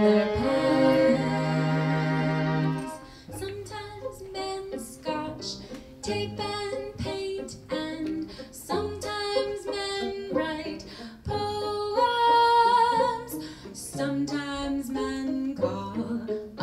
their pens. Sometimes men scotch, tape and paint, and sometimes men write poems. Sometimes men call